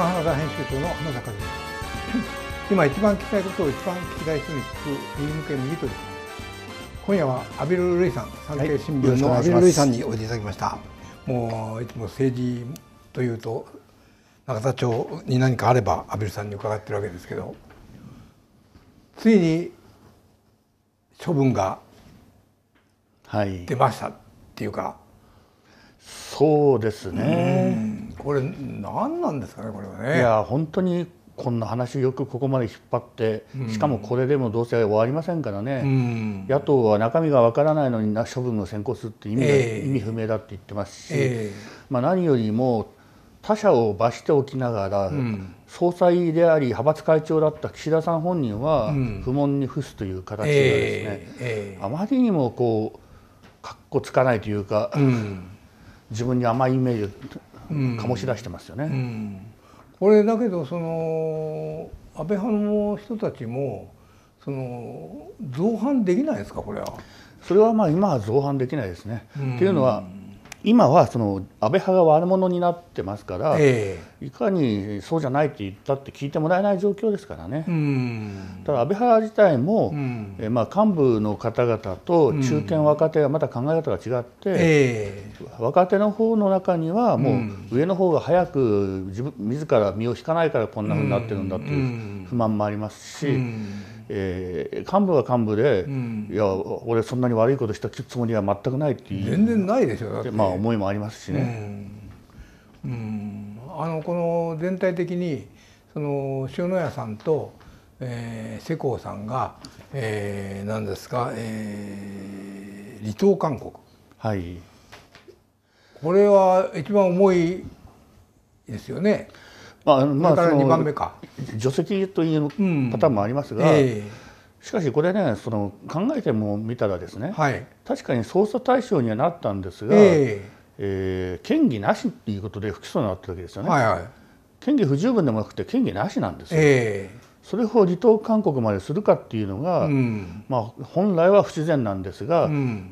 刊花田編集長の花田和之です。今一番聞きたいことを一番聞きたい人に聞く右向け右という。今夜は畔蒜瑠唯さん、産経新聞の畔蒜瑠唯さんにおいでいただきました。もういつも政治というと永田町に何かあれば畔蒜さんに伺ってるわけですけど、ついに処分が出ましたっていうか、はい、そうですね。これ何なんですかね、これはね。いや本当にこんな話よくここまで引っ張って、しかもこれでもどうせ終わりませんからね、うん、野党は中身がわからないのに処分を先行するって意味不明だって言ってますし、まあ何よりも他者を罰しておきながら、うん、総裁であり派閥会長だった岸田さん本人は不問に付すという形がですね、あまりにもこうかっこつかないというか、うん、自分に甘いイメージを醸し出してますよね。うんうん、これだけどその安倍派の人たちもその造反できないですか、これは。それはまあ今は造反できないですね。というのは今はその安倍派が悪者になってますから、いかにそうじゃないって言ったって聞いてもらえない状況ですからね。ただ安倍派自体も、まあ幹堅の方々と中堅若手はまた考え方が違って、若手の方の中にはもう上の方が早く自ら身を引かないからこんなふうになってるんだっていう不満もありますし。幹部は幹部で、いや俺そんなに悪いことしたつもりは全くないっていう、全然ないでしょだって、まあ思いもありますしね。この全体的にその塩谷さんと、世耕さんが、何ですか、離党勧告、はい、これは一番重いですよね。まあその除籍というパターンもありますが、しかしこれね、その考えてもみたらですね、はい、確かに捜査対象にはなったんですが、嫌疑なしっていうことで不起訴になったわけですよね。はいはい、嫌疑不十分でもなくて嫌疑なしなんですよ。それを離党勧告までするかっていうのが、まあ本来は不自然なんですが、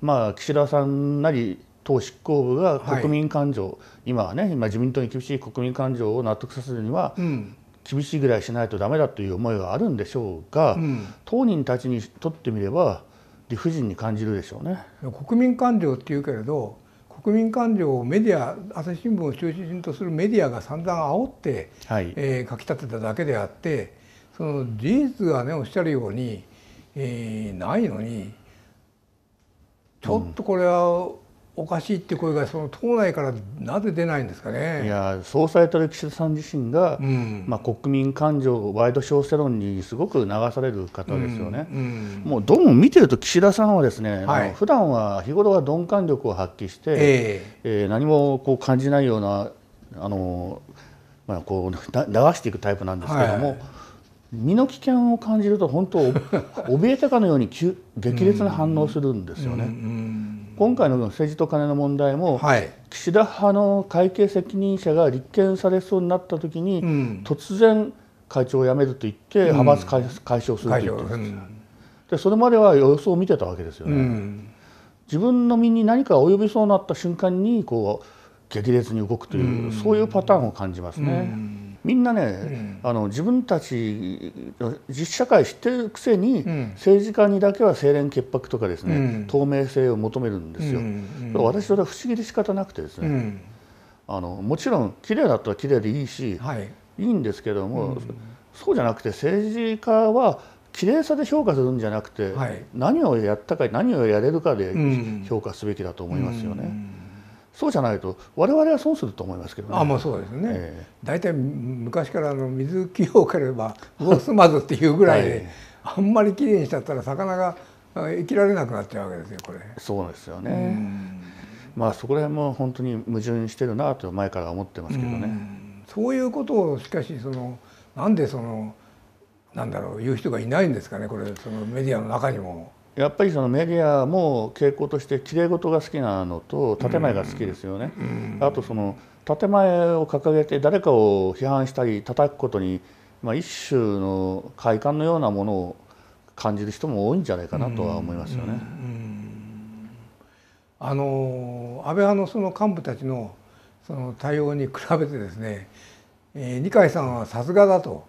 まあ岸田さんなり党執行部が国民感情、はい、今はね、今自民党に厳しい国民感情を納得させるには厳しいぐらいしないとダメだという思いがあるんでしょうが、当人たちにとってみれば理不尽に感じるでしょうね。国民感情っていうけれど、国民感情をメディア、朝日新聞を中心とするメディアが散々煽って、はい、書き立てただけであって、その事実がね、おっしゃるように、ないのにちょっとこれは、おかしいって声がその党内からなぜ出ないんですかね。いや、総裁と岸田さん自身が、まあ国民感情、ワイドショー世論にすごく流される方ですよね。もうどうも見てると岸田さんはですね、はい、普段は日頃は鈍感力を発揮して、何もこう感じないようなまあこう流していくタイプなんですけども。はい、身の危険を感じると本当怯えたかのように激烈な反応するんですよね。今回の政治とカネの問題も、はい、岸田派の会計責任者が立件されそうになった時に、突然会長を辞めると言って、派閥解消すると言ってます。でそれまでは様子を見てたわけですよね。自分の身に何か及びそうになった瞬間にこう激烈に動くという、そういうパターンを感じますね。みんなね、自分たち実社会知ってるくせに、政治家にだけは清廉潔白とかですね、透明性を求めるんですよ。私それは不思議で仕方なくてですね、もちろん綺麗だったら綺麗でいいし、はい、いいんですけども、そうじゃなくて政治家は綺麗さで評価するんじゃなくて、はい、何をやったか何をやれるかで評価すべきだと思いますよね。そうじゃないと我々は損すると思いますけどね。あ、もうそうですね。大体昔から水清ければ魚住まずっていうぐらいで、あんまりきれいにしちゃったら魚が生きられなくなっちゃうわけですよ、これ。そうですよね。まあそこら辺も本当に矛盾してるなと前から思ってますけどね。そういうことをしかしそのなんでそのなんだろう言う人がいないんですかね、これ。そのメディアの中にも。やっぱりそのメディアも傾向としてきれい事が好きなのと建前が好きですよね。あとその建前を掲げて誰かを批判したり叩くことに、まあ、一種の快感のようなものを感じる人も多いんじゃないかなとは思いますよね。安倍派のその幹部たちのその対応に比べてですね、二階さんはさすがだと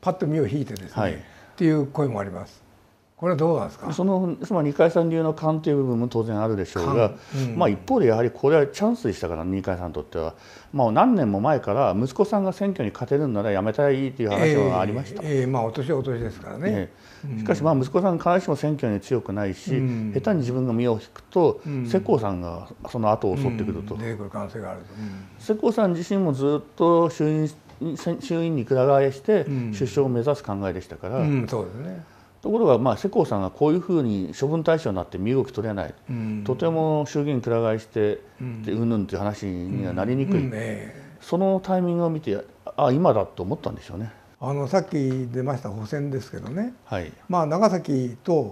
パッと身を引いてですね、はい、っていう声もあります。これはどうなんですか。その二階さん流の勘という部分も当然あるでしょうが、うん、まあ一方でやはりこれはチャンスでしたから二階さんにとっては、まあ、何年も前から息子さんが選挙に勝てるんなら辞めたいという話はありました。まあお年はお年ですからね。しかしまあ息子さん必ずしも選挙に強くないし、うん、下手に自分が身を引くと、うん、世耕さんがその後を襲ってくると、出てくる可能性があると。世耕さん自身もずっと衆院にくら替えして首相を目指す考えでしたから。うんうん、そうですね。ところがまあ世耕さんがこういうふうに処分対象になって身動き取れない、うん、とても衆議院くら替えしてうんぬんという話にはなりにくい、そのタイミングを見て今だと思ったんでしょうね。さっき出ました補選ですけどね、はい、まあ長崎は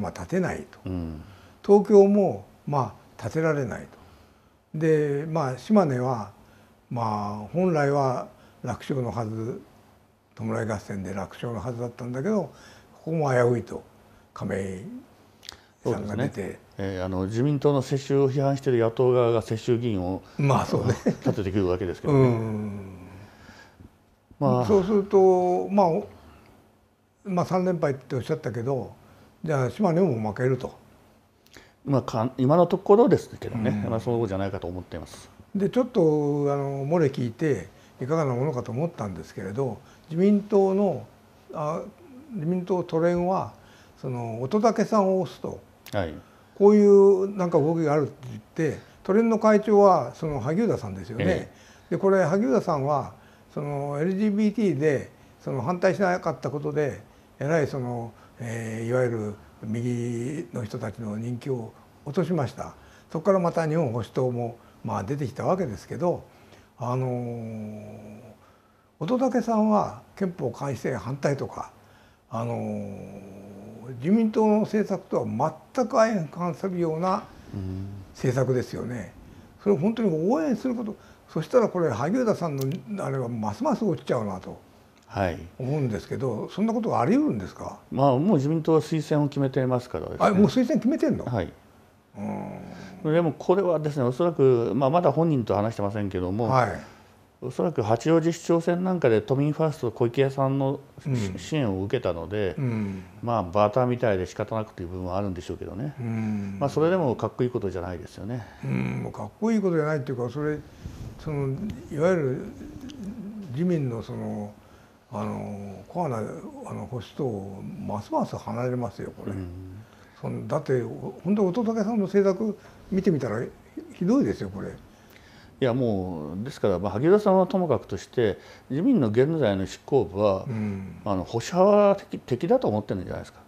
まあ建てないと、うん、東京もまあ建てられないと、で、まあ、島根はまあ本来は楽勝のはず、弔い合戦で楽勝のはずだったんだけど、ここも危ういと亀井さんが出て、ね自民党の世襲を批判している野党側が世襲議員を立ててくるわけですけどね。そうすると、まあ3連敗っておっしゃったけど、じゃあ島根も負けると、まあ、今のところですけどね、まあそうじゃないかと思っています。でちょっと漏れ聞いていかがなものかと思ったんですけれど、自民党都連はその乙武さんを推すと、はい、こういうなんか動きがあるって言って、都連の会長はその萩生田さんですよね。でこれ萩生田さんはその LGBT でその反対しなかったことでえらいその、いわゆる右の人たちの人気を落としました。そこからまた日本保守党もまあ出てきたわけですけど、乙武さんは憲法改正反対とか。自民党の政策とは全く相反するような政策ですよね。それを本当に応援すること、そしたらこれ萩生田さんのあれはますます落ちちゃうなと思うんですけど、はい、そんなことがあり得るんですか。まあもう自民党は推薦を決めていますからですね。あ、もう推薦決めてんの。はい。でもこれはですね、おそらく、まあ、まだ本人と話してませんけども。はい。おそらく八王子市長選なんかで都民ファースト小池さんの支援を受けたので、まあバーターみたいで仕方なくという部分はあるんでしょうけどね、まあそれでもかっこいいことじゃないですよね。もうかっこいいことじゃないっていうか、そのいわゆる自民のそのコアな保守党をますます離れますよこれ。だって本当乙武さんの政策見てみたらひどいですよこれ。いやもうですから、まあ、萩生田さんはともかくとして自民の現在の執行部は、保守派は敵だと思ってるんじゃないですか、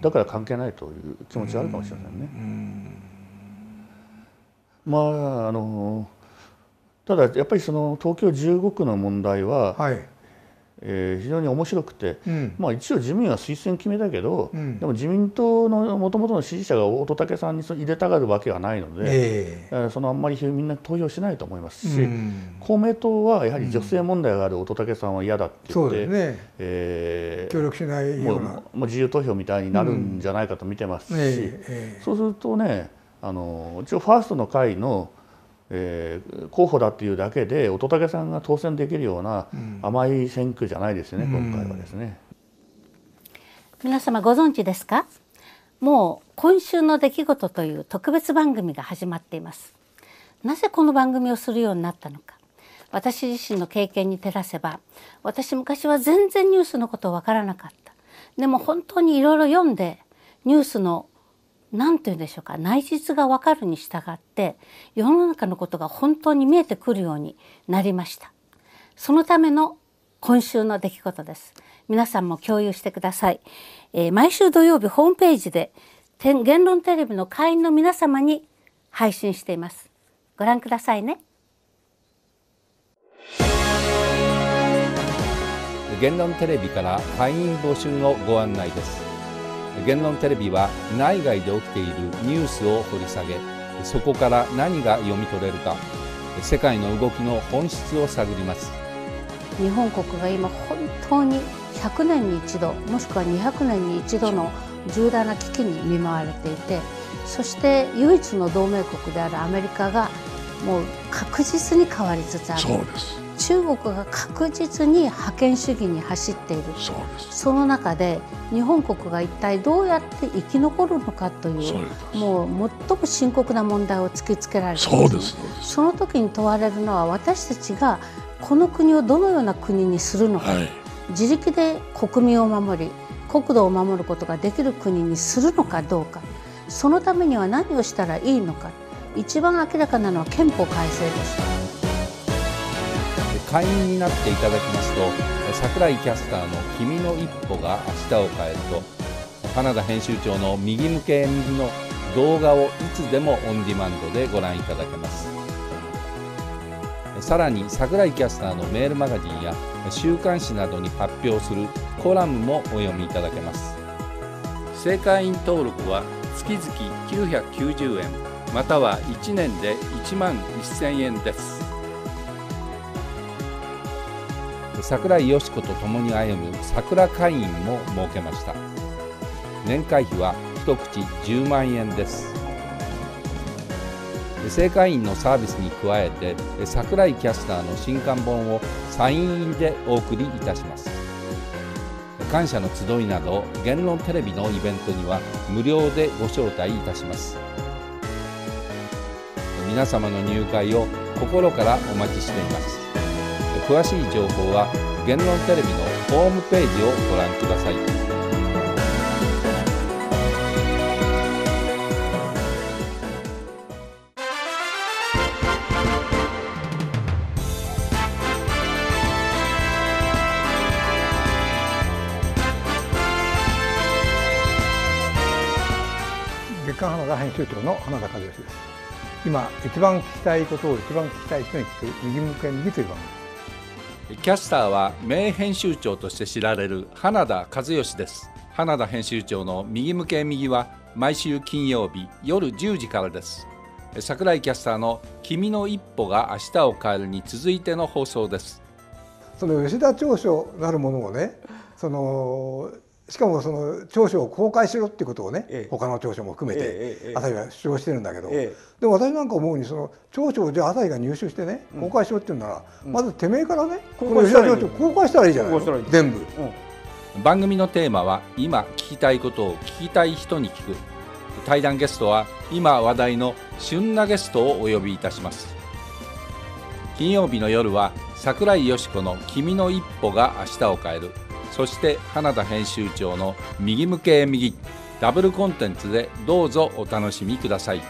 だから関係ないという気持ちがあるかもしれませんね。まあただやっぱりその東京15区の問題は、はい、非常に面白くて、まあ一応自民は推薦決めたけど、でも自民党のもともとの支持者が乙武さんに入れたがるわけはないので、そのあんまりみんな投票しないと思いますし、公明党はやはり女性問題がある乙武さんは嫌だって言って協力しないような、もう自由投票みたいになるんじゃないかと見てますし、そうするとね、一応ファーストの会の候補だっていうだけで乙武さんが当選できるような甘い選挙じゃないですよね、今回はですね。皆様ご存知ですか。もう今週の出来事という特別番組が始まっています。なぜこの番組をするようになったのか、私自身の経験に照らせば、私昔は全然ニュースのことわからなかった。でも本当にいろいろ読んで、ニュースの何て言うんでしょうか、内実が分かるに従って世の中のことが本当に見えてくるようになりました。そのための今週の出来事です。皆さんも共有してください。毎週土曜日ホームページで言論テレビの会員の皆様に配信しています。ご覧くださいね。言論テレビから会員募集のご案内です。言論テレビは内外で起きているニュースを掘り下げ、そこから何が読み取れるか、世界の動きの本質を探ります。日本国が今本当に100年に一度、もしくは200年に一度の重大な危機に見舞われていて、そして唯一の同盟国であるアメリカがもう確実に変わりつつある。そうです。中国が確実に覇権主義に走っている。その中で日本国が一体どうやって生き残るのかというもう最も深刻な問題を突きつけられている。その時に問われるのは、私たちがこの国をどのような国にするのか、はい、自力で国民を守り国土を守ることができる国にするのかどうか、そのためには何をしたらいいのか。一番明らかなのは憲法改正です。会員になっていただきますと、櫻井キャスターの「君の一歩が明日を変える」と、花田編集長の右向け右の動画をいつでもオンディマンドでご覧いただけます。さらに櫻井キャスターのメールマガジンや週刊誌などに発表するコラムもお読みいただけます。正会員登録は月々990円、または1年で1万1000円です。櫻井よし子と共に歩む桜会員も設けました。年会費は一口10万円です。正会員のサービスに加えて、櫻井キャスターの新刊本をサイン入りでお送りいたします。感謝の集いなど言論テレビのイベントには無料でご招待いたします。皆様の入会を心からお待ちしています。詳しい情報は言論テレビのホームページをご覧ください。月刊花田編集長の花田和義です。今一番聞きたいことを一番聞きたい人に聞く右向け右という番組です。キャスターは名編集長として知られる花田和義です。花田編集長の右向け右は毎週金曜日夜10時からです。櫻井キャスターの君の一歩が明日を変えるに続いての放送です。その吉田調書なるものをね、しかもその調書を公開しろっていうことをね、他の調書も含めて朝日は主張してるんだけど、でも私なんか思うに、その調書をじゃあ朝日が入手してね、公開しろっていうなら、まずてめえからね、この吉田調書公開したらいいじゃないの、全部。番組のテーマは「今聞きたいことを聞きたい人に聞く」。対談ゲストは今話題の旬なゲストをお呼びいたします。金曜日の夜は櫻井よし子の「君の一歩が明日を変える」、そして花田編集長の右向け右、ダブルコンテンツでどうぞお楽しみください。